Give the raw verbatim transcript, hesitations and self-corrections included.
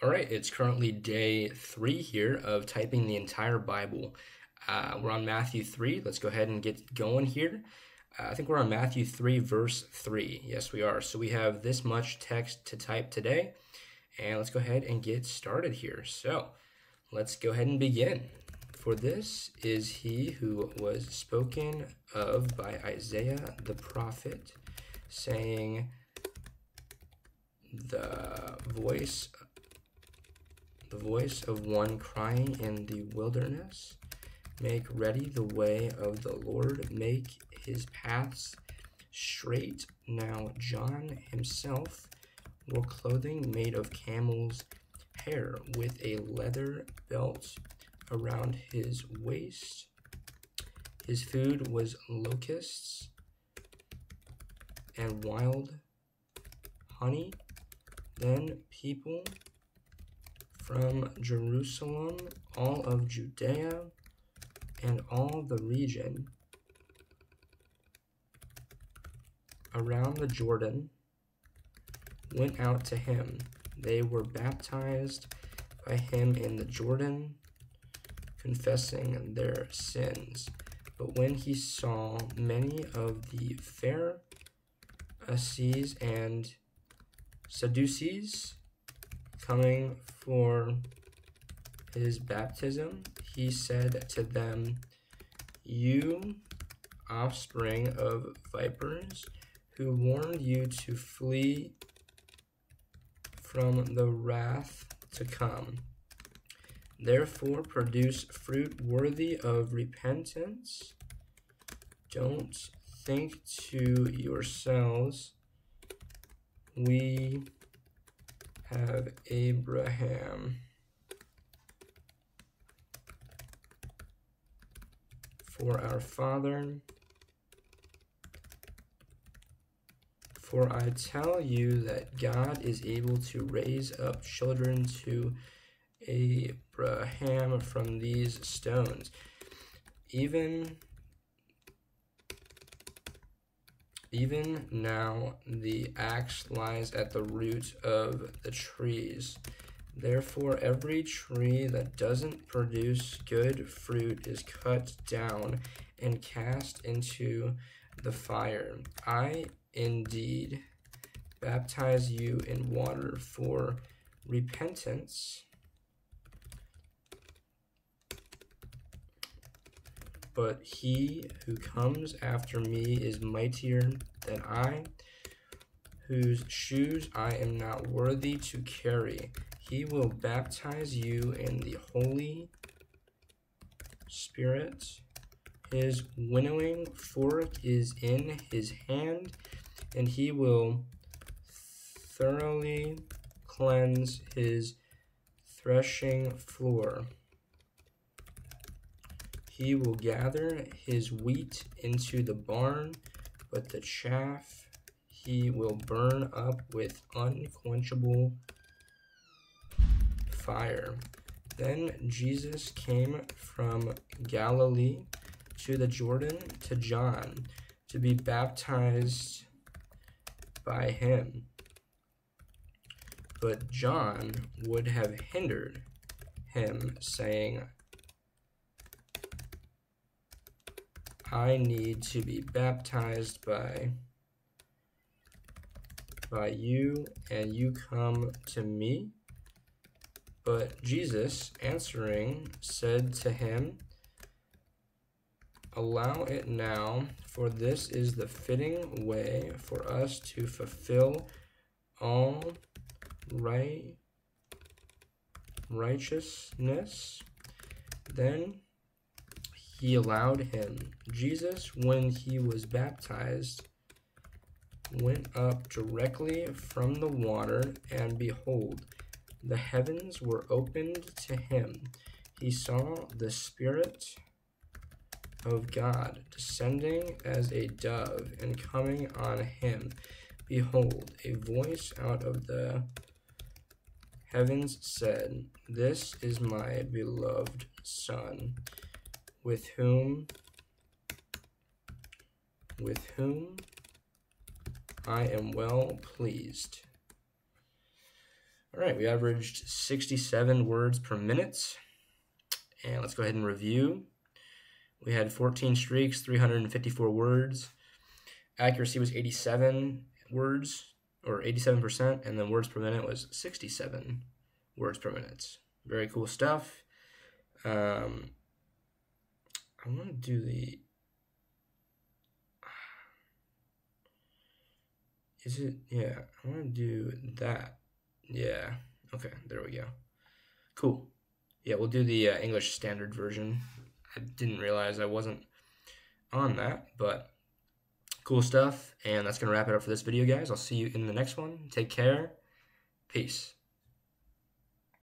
All right, it's currently day three here of typing the entire Bible. Uh, we're on Matthew three. Let's go ahead and get going here. Uh, I think we're on Matthew three, verse three. Yes, we are. So we have this much text to type today. And let's go ahead and get started here. So let's go ahead and begin. For this is he who was spoken of by Isaiah the prophet, saying, the voice the voice of one crying in the wilderness, make ready the way of the Lord, make his paths straight. Now John himself wore clothing made of camel's hair, with a leather belt around his waist. His food was locusts and wild honey. Then people from Jerusalem, all of Judea, and all the region around the Jordan went out to him. They were baptized by him in the Jordan, confessing their sins. But when he saw many of the Pharisees and Sadducees coming for his baptism, he said to them, you offspring of vipers, who warned you to flee from the wrath to come? Therefore produce fruit worthy of repentance. Don't think to yourselves, we have Abraham for our father. For I tell you that God is able to raise up children to Abraham from these stones. Even Even now the axe lies at the root of the trees. Therefore every tree that doesn't produce good fruit is cut down and cast into the fire. I indeed baptize you in water for repentance, but he who comes after me is mightier than I, whose shoes I am not worthy to carry. He will baptize you in the Holy Spirit. His winnowing fork is in his hand, and he will thoroughly cleanse his threshing floor. He will gather his wheat into the barn, but the chaff he will burn up with unquenchable fire. Then Jesus came from Galilee to the Jordan to John to be baptized by him. But John would have hindered him, saying, I need to be baptized by by you, and you come to me? But Jesus answering said to him, allow it now, for this is the fitting way for us to fulfill all right righteousness. Then he allowed him. Jesus, when he was baptized, went up directly from the water, and behold, the heavens were opened to him. He saw the Spirit of God descending as a dove and coming on him. Behold, a voice out of the heavens said, this is my beloved Son, with whom, with whom I am well pleased. All right, we averaged sixty-seven words per minute. And let's go ahead and review. We had fourteen streaks, three hundred fifty-four words. Accuracy was eighty-seven words, or eighty-seven percent, and then words per minute was sixty-seven words per minute. Very cool stuff. Um, I want to do the... Is it? Yeah, I want to do that. Yeah. Okay, there we go. Cool. Yeah, we'll do the uh, English standard version. I didn't realize I wasn't on that, but cool stuff. And that's going to wrap it up for this video, guys. I'll see you in the next one. Take care. Peace.